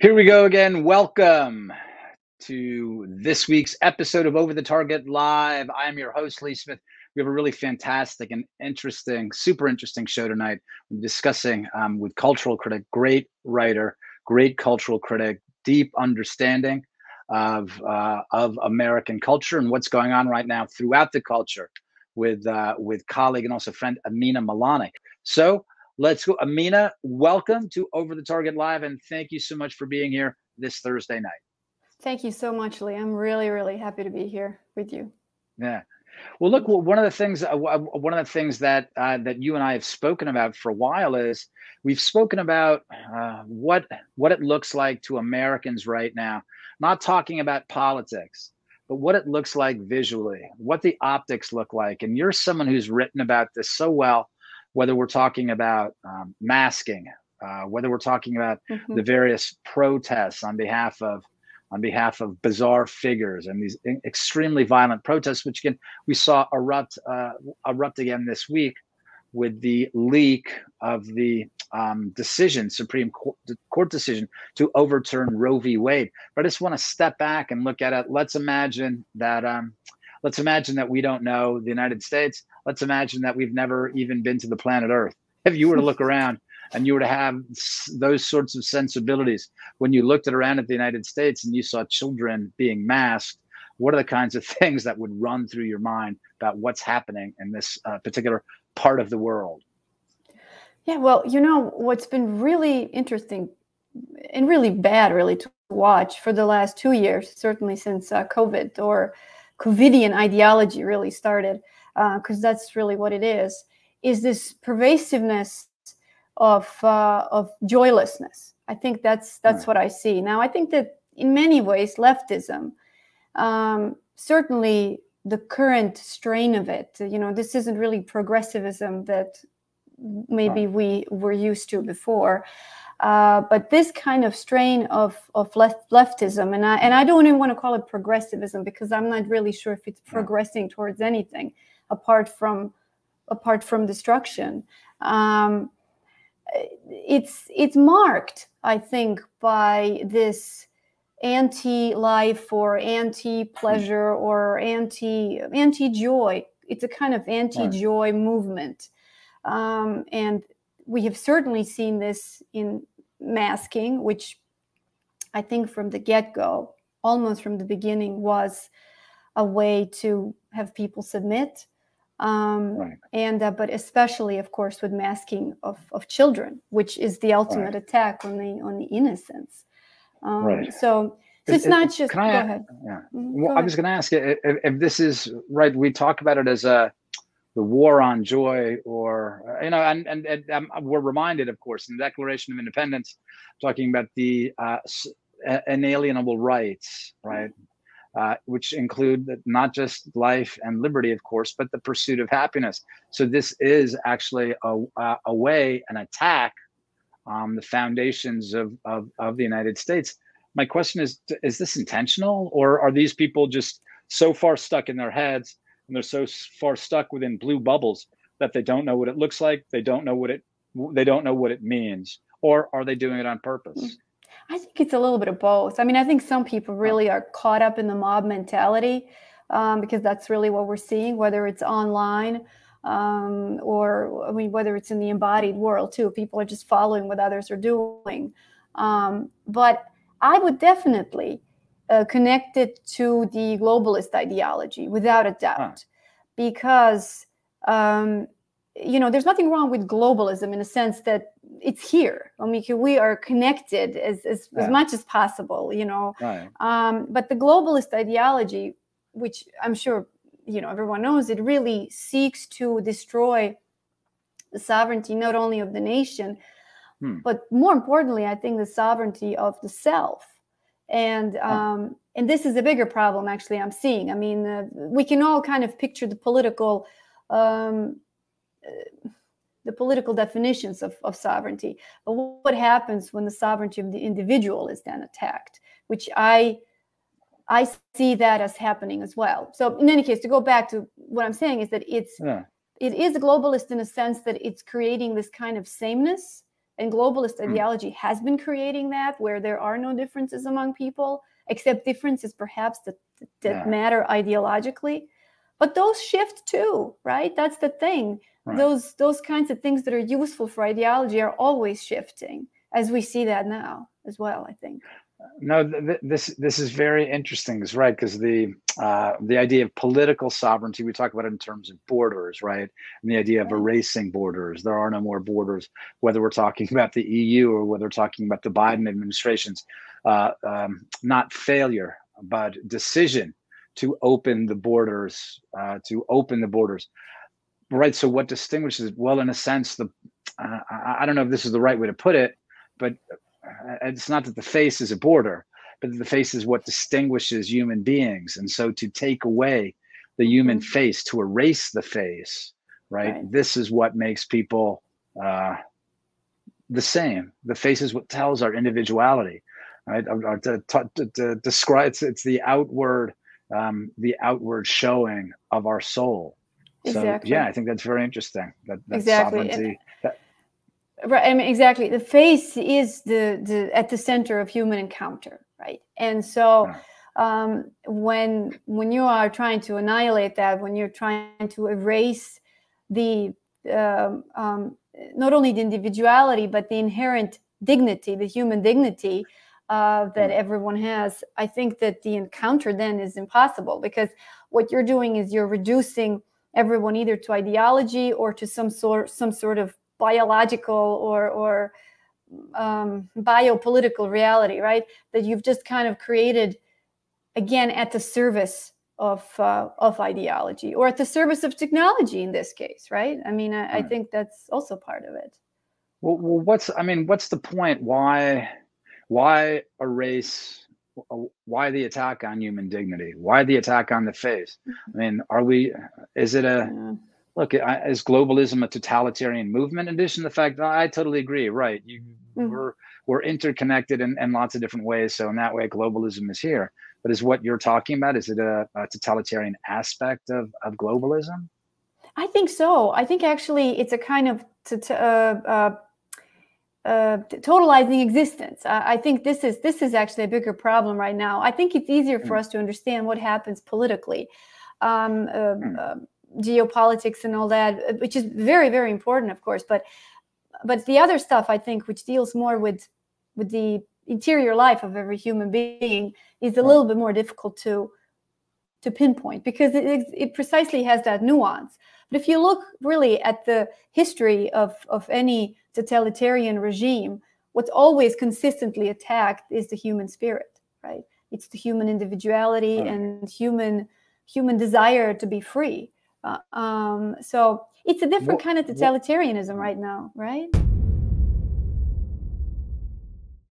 Here we go again. Welcome to this week's episode of Over the Target Live. I'm your host, Lee Smith. We have a really fantastic and interesting, super interesting show tonight. We're discussing with cultural critic, great writer, great cultural critic, deep understanding of American culture and what's going on right now throughout the culture with colleague and also friend Emina Melonic. So let's go. Emina, welcome to Over the Target Live, and thank you so much for being here this Thursday night. Thank you so much, Lee. I'm really, really happy to be here with you. Yeah. Well, look, one of the things that that you and I have spoken about for a while is we've spoken about what it looks like to Americans right now, not talking about politics, but what it looks like visually, what the optics look like. And you're someone who's written about this so well, whether we're talking about masking, whether we're talking about the various protests on behalf of bizarre figures and these extremely violent protests, which again we saw erupt again this week with the leak of the decision, Supreme Court decision to overturn Roe v. Wade. But I just want to step back and look at it. Let's imagine that. Let's imagine that we don't know the United States. Let's imagine that we've never even been to the planet Earth. If you were to look around and you were to have those sorts of sensibilities, when you looked around at the United States and you saw children being masked, what are the kinds of things that would run through your mind about what's happening in this particular part of the world? Yeah, well, you know, what's been really interesting and really bad really to watch for the last 2 years, certainly since COVID or COVIDian ideology really started, because that's really what it is this pervasiveness of joylessness. I think that's what I see. Now, I think that in many ways, leftism, certainly the current strain of it, you know, this isn't really progressivism that maybe we were used to before. But this kind of strain of leftism, and I don't even want to call it progressivism because I'm not really sure if it's progressing towards anything apart from destruction. It's marked, I think, by this anti-life or anti-pleasure or anti-joy. It's a kind of anti-joy movement, and we have certainly seen this in masking, which I think from the get-go, almost from the beginning, was a way to have people submit. But especially, of course, with masking of children, which is the ultimate attack on the innocence. So it's not just. Can I, go ahead. Yeah. Well, I was going to ask you if this is right. We talk about it as the war on joy, or, you know, and we're reminded, of course, in the Declaration of Independence, talking about the inalienable rights, right? Which include not just life and liberty, of course, but the pursuit of happiness. So this is actually a way, an attack on the foundations of the United States. My question is this intentional, or are these people just so far stuck in their heads and they're so far stuck within blue bubbles that they don't know what it looks like, they don't know what it means, or are they doing it on purpose? I think it's a little bit of both. I mean, I think some people really are caught up in the mob mentality, because that's really what we're seeing, whether it's online, or I mean, whether it's in the embodied world too. People are just following what others are doing. But I would definitely connected to the globalist ideology, without a doubt, because, you know, there's nothing wrong with globalism in a sense that it's here. I mean, we are connected as much as possible, you know. Right. But the globalist ideology, which I'm sure, you know, everyone knows, it really seeks to destroy the sovereignty, not only of the nation, but more importantly, I think the sovereignty of the self. And this is a bigger problem, actually, I'm seeing. I mean, we can all kind of picture the political definitions of sovereignty. But what happens when the sovereignty of the individual is then attacked, which I see that as happening as well. So in any case, to go back to what I'm saying is that it is globalist in a sense that it's creating this kind of sameness And globalist ideology has been creating that, where there are no differences among people, except differences perhaps that matter ideologically. But those shift too, right? That's the thing. Right. Those kinds of things that are useful for ideology are always shifting, as we see that now as well, I think. No, this is very interesting, is right, because the idea of political sovereignty, we talk about it in terms of borders, right? And the idea of erasing borders. There are no more borders, whether we're talking about the EU or whether we're talking about the Biden administration's not failure, but decision to open the borders, Right, so what distinguishes, well, in a sense, I don't know if this is the right way to put it, but it's not that the face is a border, but the face is what distinguishes human beings. And so to take away the human face, to erase the face, right? This is what makes people the same. The face is what tells our individuality, right? It's the outward showing of our soul. Exactly. So, yeah, I think that's very interesting. That's exactly. Sovereignty. Right. I mean, exactly. The face is the at the center of human encounter, right? And so when you are trying to annihilate that, when you're trying to erase the not only the individuality, but the inherent dignity, the human dignity that everyone has, I think that the encounter then is impossible, because what you're doing is you're reducing everyone either to ideology or to some sort of biological or biopolitical reality, right? That you've just kind of created, again, at the service of ideology, or at the service of technology in this case, right? I mean, I think that's also part of it. Well, what's the point? Why erase? Why the attack on human dignity? Why the attack on the face? I mean, is globalism a totalitarian movement? In addition to the fact that I totally agree, right? We're interconnected in lots of different ways. So in that way, globalism is here. But is what you're talking about, is it a totalitarian aspect of globalism? I think so. I think actually it's a kind of totalizing existence. I think this is actually a bigger problem right now. I think it's easier for us to understand what happens politically. Geopolitics and all that, which is very, very important, of course, but the other stuff, I think, which deals more with the interior life of every human being, is a little bit more difficult to pinpoint, because it precisely has that nuance. But if you look really at the history of any totalitarian regime, what's always consistently attacked is the human spirit, right? It's the human individuality and human desire to be free. So it's a different kind of totalitarianism right now, right?